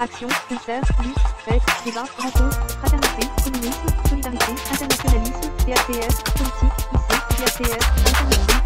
action, recherche, lutte, fête, débat, rencontre, fraternité, communisme, solidarité, internationalisme, PACS, politique, lycée, PACS, internationalisme.